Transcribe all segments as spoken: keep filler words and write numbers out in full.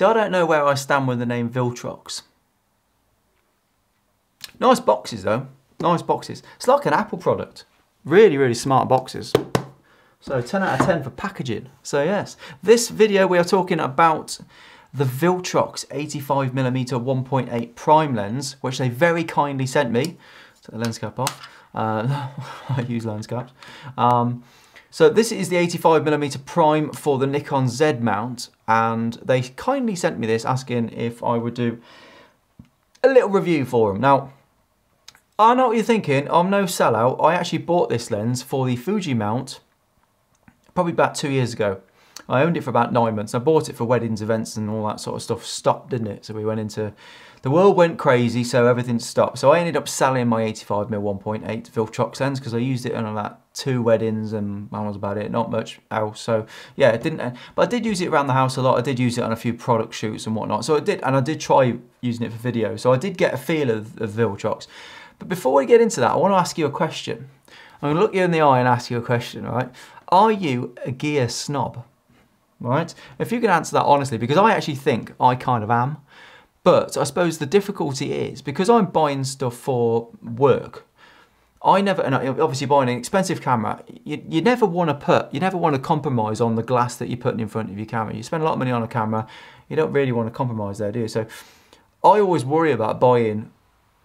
See, I don't know where I stand with the name Viltrox. Nice boxes though, nice boxes. It's like an Apple product. Really, really smart boxes. So ten out of ten for packaging. So yes, this video we are talking about the Viltrox eighty-five millimeter one point eight prime lens, which they very kindly sent me. Take the lens cap off. Uh, I use lens caps. Um, so this is the eighty-five millimeter prime for the Nikon Z mount, and they kindly sent me this asking if I would do a little review for them. Now, I know what you're thinking, I'm no sellout. I actually bought this lens for the Fuji mount probably about two years ago. I owned it for about nine months. I bought it for weddings, events, and all that sort of stuff stopped, didn't it? So we went into, the world went crazy, so everything stopped. So I ended up selling my eighty-five millimeter one point eight Viltrox lens because I used it on about two weddings and that was about it, not much else. So yeah, it didn't, but I did use it around the house a lot. I did use it on a few product shoots and whatnot. So I did, and I did try using it for video. So I did get a feel of, of Viltrox. But before we get into that, I want to ask you a question. I'm gonna look you in the eye and ask you a question, all right? Are you a gear snob? Right? If you can answer that honestly, because I actually think I kind of am, but I suppose the difficulty is, because I'm buying stuff for work, I never, and obviously buying an expensive camera, you, you never want to put, you never want to compromise on the glass that you're putting in front of your camera. You spend a lot of money on a camera, you don't really want to compromise there, do you? So I always worry about buying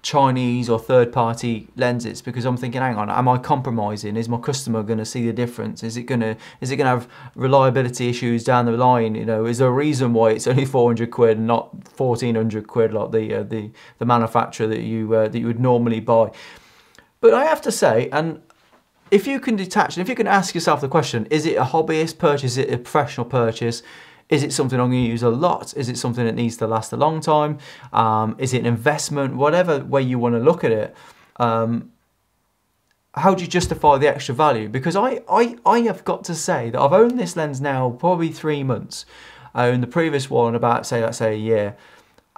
Chinese or third-party lenses because I'm thinking, hang on, am I compromising? Is my customer going to see the difference? Is it going to is it going to have reliability issues down the line? You know, is there a reason why it's only four hundred quid and not fourteen hundred quid like the uh, the the manufacturer that you uh, that you would normally buy? But I have to say, and if you can detach, and if you can ask yourself the question, is it a hobbyist purchase? Is it a professional purchase? Is it something I'm going to use a lot? Is it something that needs to last a long time? Um, is it an investment? Whatever way you want to look at it, um, how do you justify the extra value? Because I, I, I have got to say that I've owned this lens now probably three months. I owned the previous one about, say, let's say a year.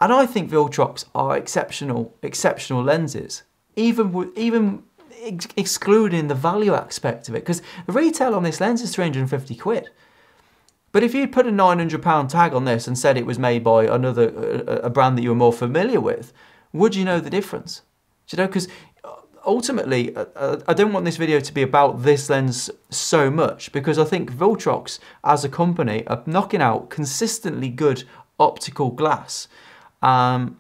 And I think Viltrox are exceptional, exceptional lenses, even with, even ex excluding the value aspect of it. Because the retail on this lens is three hundred and fifty quid. But if you'd put a nine hundred pound tag on this and said it was made by another a brand that you were more familiar with, would you know the difference? Do you know? Because ultimately, I don't want this video to be about this lens so much, because I think Viltrox as a company are knocking out consistently good optical glass. Um,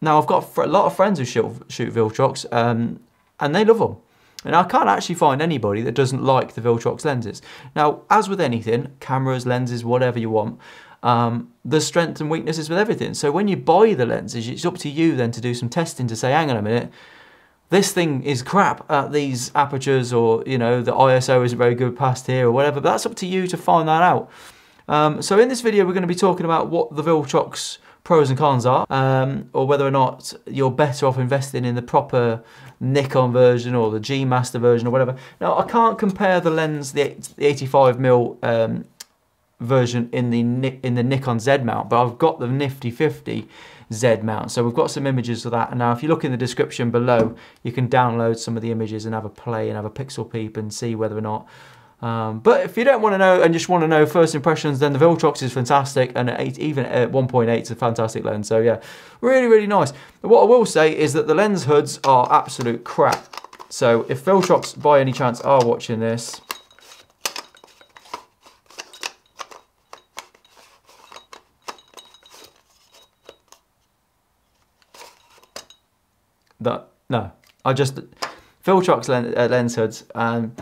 now, I've got a lot of friends who shoot, shoot Viltrox, um, and they love them. And I can't actually find anybody that doesn't like the Viltrox lenses. Now, as with anything, cameras, lenses, whatever you want, um, there's strengths and weaknesses with everything. So when you buy the lenses, it's up to you then to do some testing to say, hang on a minute, this thing is crap at these apertures, or, you know, the I S O isn't very good past here or whatever, but that's up to you to find that out. Um, so in this video, we're going to be talking about what the Viltrox pros and cons are, um, or whether or not you're better off investing in the proper Nikon version or the G Master version or whatever. Now, I can't compare the lens, the eighty-five millimeter um, version in the in the Nikon Z mount, but I've got the Nifty fifty Z mount, so we've got some images of that. And now, if you look in the description below, you can download some of the images and have a play and have a pixel peep and see whether or not. Um, but if you don't want to know and just want to know first impressions, then the Viltrox is fantastic, and at eight, even at one point eight is a fantastic lens. So yeah, really, really nice. But what I will say is that the lens hoods are absolute crap. So if Viltrox by any chance are watching this, that, no, I just, Viltrox lens, uh, lens hoods, um,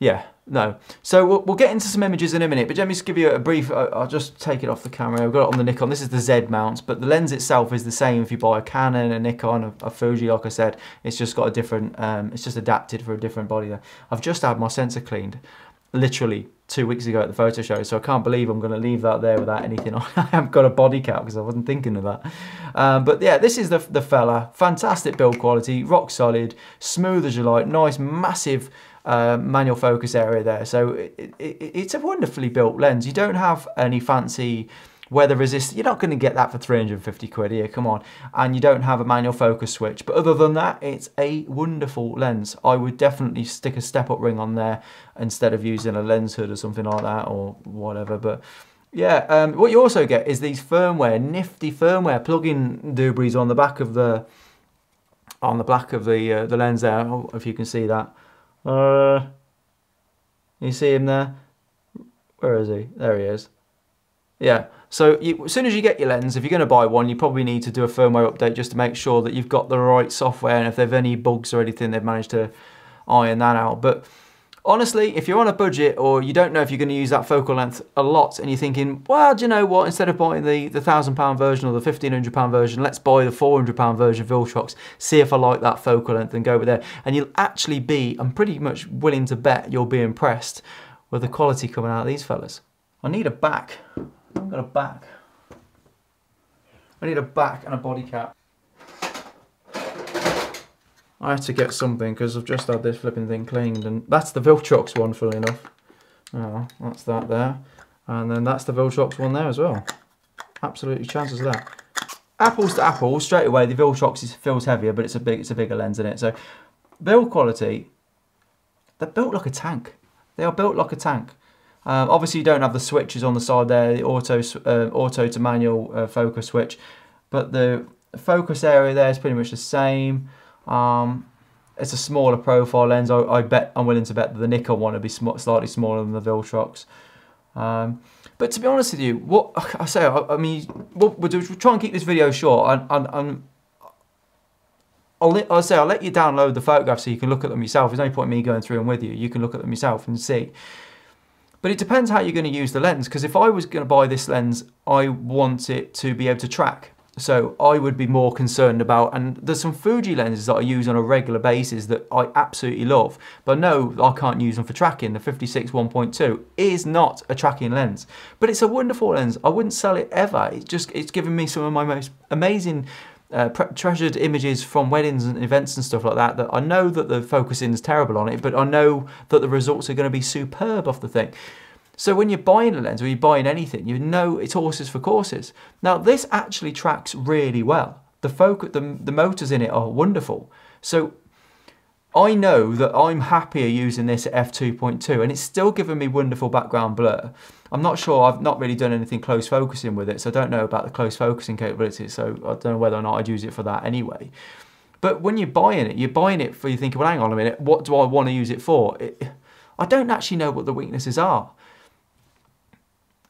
yeah. No. So we'll, we'll get into some images in a minute, but let me just give you a brief, I'll just take it off the camera. We've got it on the Nikon. This is the Z mount, but the lens itself is the same if you buy a Canon, a Nikon, a, a Fuji, like I said. It's just got a different, um, it's just adapted for a different body there. I've just had my sensor cleaned, literally two weeks ago at the photo show, so I can't believe I'm going to leave that there without anything on. I haven't got a body cap because I wasn't thinking of that. Um, but yeah, this is the, the fella. Fantastic build quality, rock solid, smooth as you like, nice, massive, Uh, manual focus area there, so it, it, it's a wonderfully built lens. You don't have any fancy weather resist, you're not going to get that for three hundred and fifty quid here, come on. And you don't have a manual focus switch, but other than that, it's a wonderful lens. I would definitely stick a step up ring on there instead of using a lens hood or something like that or whatever, but Yeah, um, what you also get is these firmware, nifty firmware plug-in doobies on the back of the on the back of the uh, the lens there. Oh, if you can see that, uh, you see him there. Where is he? There he is. Yeah. So you, as soon as you get your lens, if you're going to buy one, you probably need to do a firmware update just to make sure that you've got the right software, and if there've any bugs or anything, they've managed to iron that out. But honestly, if you're on a budget or you don't know if you're going to use that focal length a lot and you're thinking, well, do you know what, instead of buying the the one thousand pound version or the fifteen hundred pound version, let's buy the four hundred pound version of Viltrox, see if I like that focal length and go with it. And you'll actually be, I'm pretty much willing to bet you'll be impressed with the quality coming out of these fellas. I need a back. I've got a back. I need a back and a body cap. I had to get something because I've just had this flipping thing cleaned, and that's the Viltrox one, funnily enough. Oh, that's that there. And then that's the Viltrox one there as well. Absolutely chances of that. Apples to apples, straight away the Viltrox is, feels heavier, but it's a big it's a bigger lens in it. So build quality, they're built like a tank. They are built like a tank. Um, obviously you don't have the switches on the side there, the auto uh, auto to manual uh, focus switch, but the focus area there is pretty much the same. Um, it's a smaller profile lens. I, I bet I'm willing to bet that the Nikon one would be sm slightly smaller than the Viltrox. Um, but to be honest with you, what I say, I, I mean, what we'll do is we'll try and keep this video short, and, and, and I'll, I'll say I'll let you download the photographs so you can look at them yourself. There's no point in me going through them with you. You can look at them yourself and see. But it depends how you're going to use the lens, because if I was going to buy this lens, I want it to be able to track. So I would be more concerned about, and there's some Fuji lenses that I use on a regular basis that I absolutely love, but no, I can't use them for tracking. The fifty-six one point two is not a tracking lens, but it's a wonderful lens. I wouldn't sell it ever. It's just, it's given me some of my most amazing uh, treasured images from weddings and events and stuff like that, that I know that the focusing is terrible on it, but I know that the results are going to be superb off the thing. So when you're buying a lens or you're buying anything, you know it's horses for courses. Now this actually tracks really well. The, focus, the, the motors in it are wonderful. So I know that I'm happier using this at f two point two, and it's still giving me wonderful background blur. I'm not sure, I've not really done anything close focusing with it, so I don't know about the close focusing capabilities, so I don't know whether or not I'd use it for that anyway. But when you're buying it, you're buying it for, you thinking, well hang on a minute, what do I want to use it for? It, I don't actually know what the weaknesses are.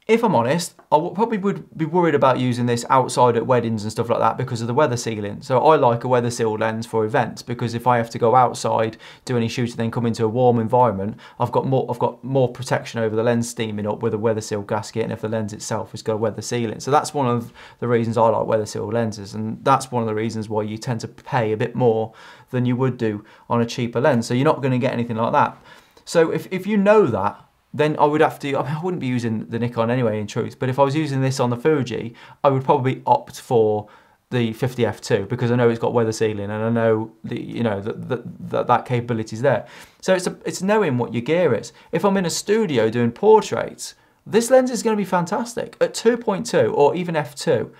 If I'm honest, I probably would be worried about using this outside at weddings and stuff like that because of the weather sealing. So I like a weather sealed lens for events, because if I have to go outside, do any shooting, then come into a warm environment, I've got more I've got more protection over the lens steaming up with a weather sealed gasket, and if the lens itself has got weather sealing. So that's one of the reasons I like weather sealed lenses, and that's one of the reasons why you tend to pay a bit more than you would do on a cheaper lens. So you're not going to get anything like that. So if, if you know that, then I would have to, I mean, I wouldn't be using the Nikon anyway in truth, but if I was using this on the Fuji, I would probably opt for the fifty f two because I know it's got weather sealing, and I know the, you know that that that, that capability is there. So it's a, it's knowing what your gear is. If I'm in a studio doing portraits, this lens is going to be fantastic at two point two or even f two.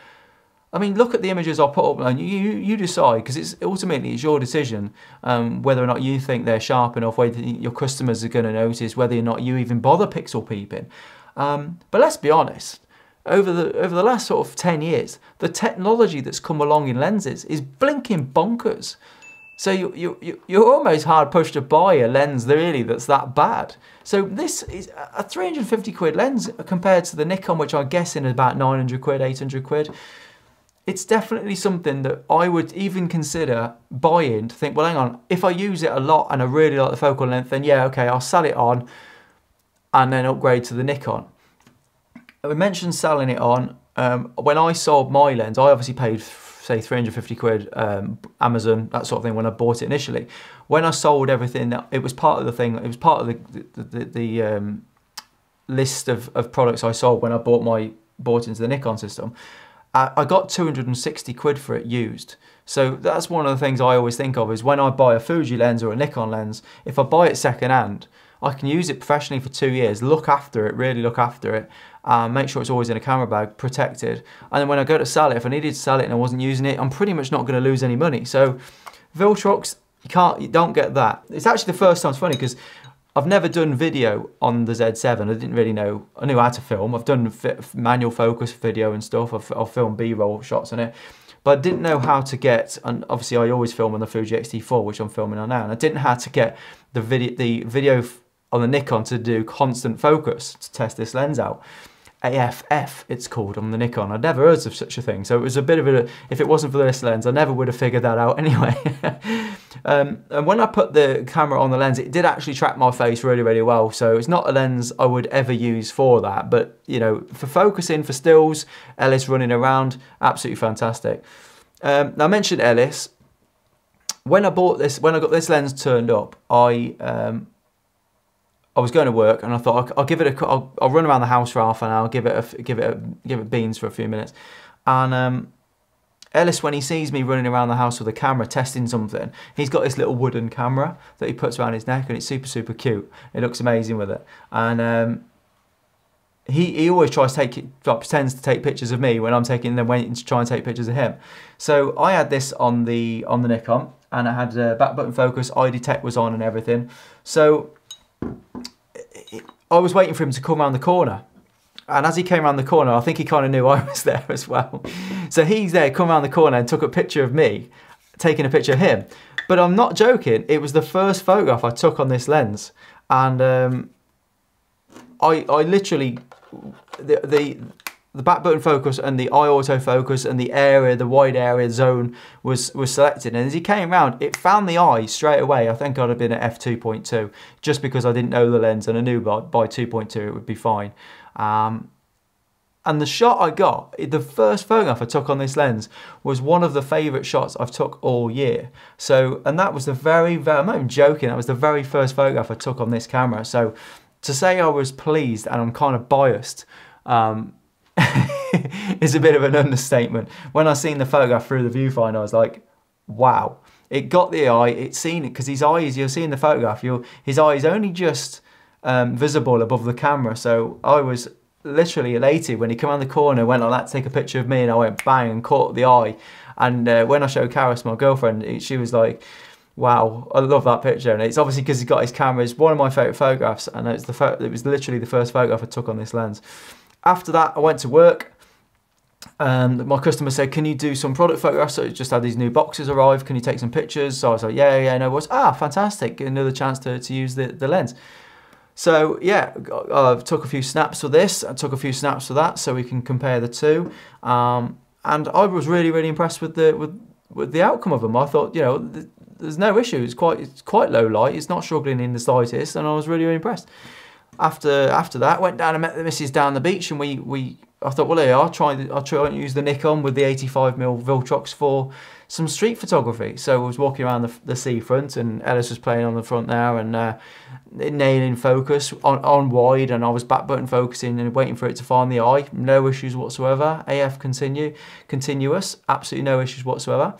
I mean, look at the images I put up, and you, you, you decide, because it's ultimately it's your decision um, whether or not you think they're sharp enough, whether your customers are going to notice, whether or not you even bother pixel peeping. Um, but let's be honest, over the over the last sort of ten years, the technology that's come along in lenses is blinking bonkers. So you, you, you're almost hard pushed to buy a lens really that's that bad. So this is a three hundred and fifty quid lens compared to the Nikon, which I'm guessing is about nine hundred quid, eight hundred quid. It's definitely something that I would even consider buying, to think, well, hang on, if I use it a lot and I really like the focal length, then yeah, okay, I'll sell it on and then upgrade to the Nikon. We mentioned selling it on. Um, when I sold my lens, I obviously paid, say, three hundred and fifty quid um, Amazon, that sort of thing, when I bought it initially. When I sold everything, it was part of the thing, it was part of the, the, the, the um, list of, of products I sold when I bought, my, bought into the Nikon system. I got two hundred and sixty quid for it used. So that's one of the things I always think of, is when I buy a Fuji lens or a Nikon lens, if I buy it second hand, I can use it professionally for two years, look after it, really look after it, um, make sure it's always in a camera bag, protected. And then when I go to sell it, if I needed to sell it and I wasn't using it, I'm pretty much not gonna lose any money. So Viltrox, you can't, you don't get that. It's actually the first time, it's funny, because I've never done video on the Z seven. I didn't really know. I knew how to film. I've done manual focus video and stuff. I've, I've filmed B-roll shots on it. But I didn't know how to get, and obviously I always film on the Fuji X T four, which I'm filming on now, and I didn't know how to get the video, the video on the Nikon to do constant focus to test this lens out. A F F, it's called on the Nikon. I'd never heard of such a thing. So it was a bit of a, if it wasn't for this lens, I never would have figured that out anyway. um, and when I put the camera on the lens, it did actually track my face really, really well. So it's not a lens I would ever use for that. But, you know, for focusing, for stills, Ellis running around, absolutely fantastic. Um, now I mentioned Ellis. When I bought this, when I got this lens turned up, I... Um, I was going to work, and I thought I'll, I'll give it a. I'll, I'll run around the house for half an hour, give it a, give it a, give it beans for a few minutes. And um, Ellis, when he sees me running around the house with a camera testing something, he's got this little wooden camera that he puts around his neck, and it's super super cute. It looks amazing with it, and um, he he always tries to take, like, pretends to take pictures of me when I'm taking them, waiting to try and take pictures of him. So I had this on the on the Nikon, and I had a back button focus, eye detect was on, and everything. So I was waiting for him to come around the corner, and as he came around the corner, I think he kind of knew I was there as well. So he's there, come around the corner, and took a picture of me, taking a picture of him. But I'm not joking, it was the first photograph I took on this lens, and um, I, I literally, the, the, the back button focus and the eye autofocus and the area, the wide area zone was, was selected. And as he came around, it found the eye straight away. I think I'd have been at f two point two just because I didn't know the lens, and I knew by, by two point two it would be fine. Um, and the shot I got, the first photograph I took on this lens was one of the favourite shots I've took all year. So, and that was the very, very, I'm not even joking, that was the very first photograph I took on this camera. So to say I was pleased, and I'm kind of biased, um, it's a bit of an understatement. When I seen the photograph through the viewfinder, I was like, wow. It got the eye, it's seen it, because his eyes, you're seeing the photograph, you're, his eye is only just um, visible above the camera. So I was literally elated when he came around the corner, went like that to take a picture of me, and I went bang and caught the eye. And uh, when I showed Karis, my girlfriend, she was like, wow, I love that picture. And it's obviously because he's got his camera. It's one of my favourite photographs, and it's the pho it was literally the first photograph I took on this lens. After that, I went to work, and my customer said, can you do some product photographs? So it just had these new boxes arrive, can you take some pictures? So I was like, yeah, yeah, no worries. Ah, fantastic, another chance to, to use the, the lens. So yeah, I took a few snaps for this, I took a few snaps for that, so we can compare the two. Um, and I was really, really impressed with the, with, with the outcome of them. I thought, you know, th there's no issue, it's quite, it's quite low light, it's not struggling in the slightest, and I was really, really impressed. After after that, went down and met the missus down the beach, and we we I thought, well, yeah, I'll try I'll try and use the Nikon with the eighty-five millimeter Viltrox for some street photography. So I was walking around the, the seafront, and Ellis was playing on the front there, and uh, nailing focus on on wide, and I was back button focusing and waiting for it to find the eye. No issues whatsoever. A F continue continuous, absolutely no issues whatsoever.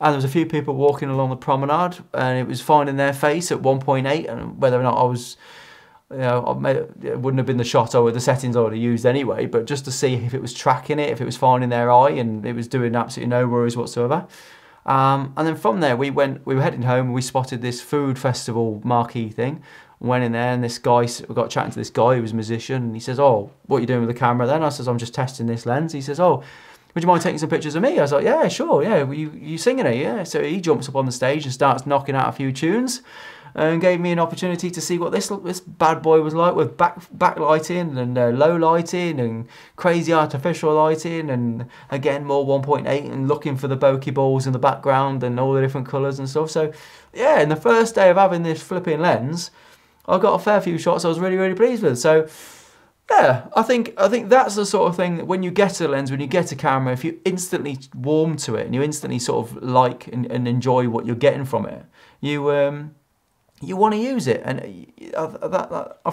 And there was a few people walking along the promenade, and it was finding their face at one point eight, and whether or not I was, you know, I made, it wouldn't have been the shot or the settings I would have used anyway, but just to see if it was tracking it, if it was finding their eye, and it was doing absolutely no worries whatsoever. Um, and then from there, we went, we were heading home, and we spotted this food festival marquee thing. Went in there, and this guy, we got chatting to this guy who was a musician, and he says, "Oh, what are you doing with the camera then?" I says, "I'm just testing this lens." He says, "Oh, would you mind taking some pictures of me?" I was like, "Yeah, sure, yeah, well, you, you singing it, yeah." So he jumps up on the stage and starts knocking out a few tunes, and gave me an opportunity to see what this this bad boy was like, with back backlighting and uh, low lighting and crazy artificial lighting, and again more one point eight, and looking for the bokeh balls in the background and all the different colours and stuff. So yeah, in the first day of having this flipping lens, I got a fair few shots I was really, really pleased with. So yeah, I think I think that's the sort of thing that when you get a lens, when you get a camera, if you instantly warm to it and you instantly sort of like and, and enjoy what you're getting from it, you um. you want to use it. And I've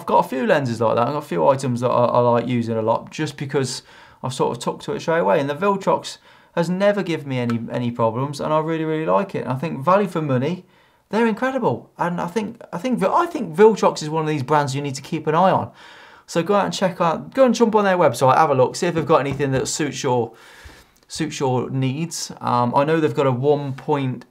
got a few lenses like that. I've got a few items that I, I like using a lot, just because I've sort of tucked to it straight away. And the Viltrox has never given me any any problems, and I really, really like it. And I think value for money, they're incredible. And I think I think I think Viltrox is one of these brands you need to keep an eye on. So go out and check out, go and jump on their website, have a look, see if they've got anything that suits your suits your needs. Um, I know they've got a one point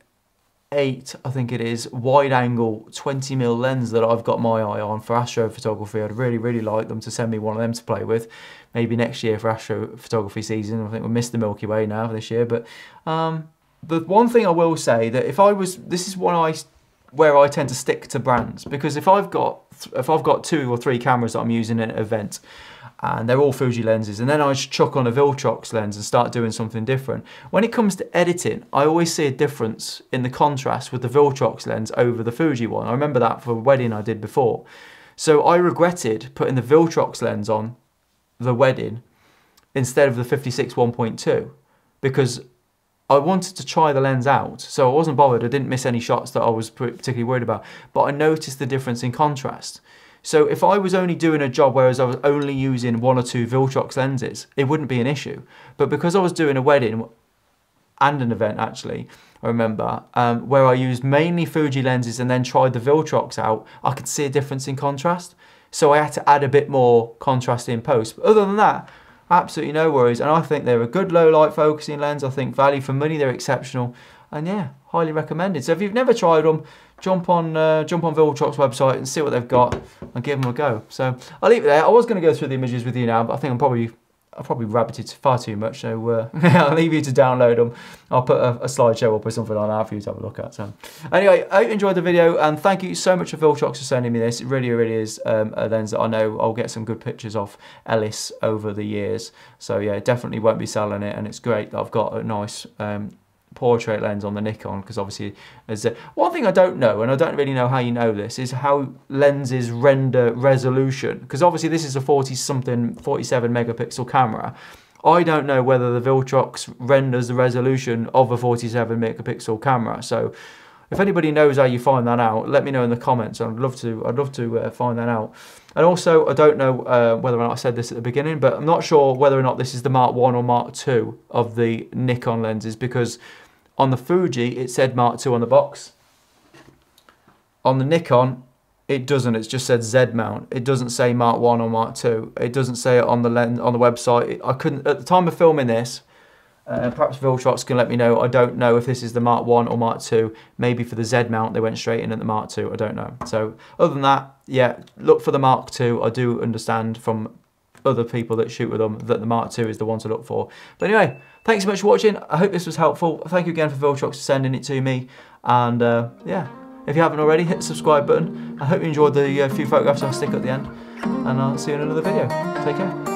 eight. eight, I think it is, wide angle twenty mil lens that I've got my eye on for astrophotography. I'd really, really like them to send me one of them to play with. Maybe next year for astrophotography season. I think we'll miss the Milky Way now for this year. But um, the one thing I will say that if I was, this is one I, where I tend to stick to brands, because if I've got, if I've got two or three cameras that I'm using at an event, and they're all Fuji lenses, and then I just chuck on a Viltrox lens and start doing something different. When it comes to editing, I always see a difference in the contrast with the Viltrox lens over the Fuji one. I remember that for a wedding I did before. So I regretted putting the Viltrox lens on the wedding instead of the fifty-six one point two, because I wanted to try the lens out, so I wasn't bothered. I didn't miss any shots that I was particularly worried about, but I noticed the difference in contrast. So if I was only doing a job whereas I was only using one or two Viltrox lenses, it wouldn't be an issue. But because I was doing a wedding and an event, actually, I remember, um, where I used mainly Fuji lenses and then tried the Viltrox out, I could see a difference in contrast. So I had to add a bit more contrast in post. But other than that, absolutely no worries. And I think they're a good low light focusing lens. I think value for money, they're exceptional. And yeah, highly recommended. So if you've never tried them, jump on uh, jump on Viltrox website and see what they've got and give them a go. So I'll leave it there. I was going to go through the images with you now, but I think I'm probably I've probably rabbited far too much. So uh, I'll leave you to download them. I'll put a, a slideshow up or something on that for you to have a look at. So anyway, I hope you enjoyed the video, and thank you so much to Viltrox for sending me this. It really, really is um, a lens that I know I'll get some good pictures of Ellis over the years. So yeah, definitely won't be selling it, and it's great that I've got a nice Um, portrait lens on the Nikon, because obviously as a, one thing I don't know, and I don't really know how you know this, is how lenses render resolution, because obviously this is a forty something forty-seven megapixel camera. I don't know whether the Viltrox renders the resolution of a forty-seven megapixel camera. So if anybody knows how you find that out, let me know in the comments. I'd love to, I'd love to uh, find that out. And also, I don't know uh, whether or not I said this at the beginning, but I'm not sure whether or not this is the Mark one or Mark two of the Nikon lenses, because on the Fuji, it said Mark two on the box. On the Nikon, it doesn't. It's just said Z mount. It doesn't say Mark one or Mark two. It doesn't say it on the lens, on the website. I couldn't, at the time of filming this, Uh, perhaps Viltrox can let me know. I don't know if this is the Mark one or Mark two. Maybe for the Z mount they went straight in at the Mark two. I don't know. So other than that, yeah, look for the Mark two. I do understand from other people that shoot with them that the Mark two is the one to look for. But anyway, thanks so much for watching. I hope this was helpful. Thank you again for Viltrox for sending it to me. And uh, yeah, if you haven't already, hit the subscribe button. I hope you enjoyed the uh, few photographs I'll stick at the end. And I'll see you in another video. Take care.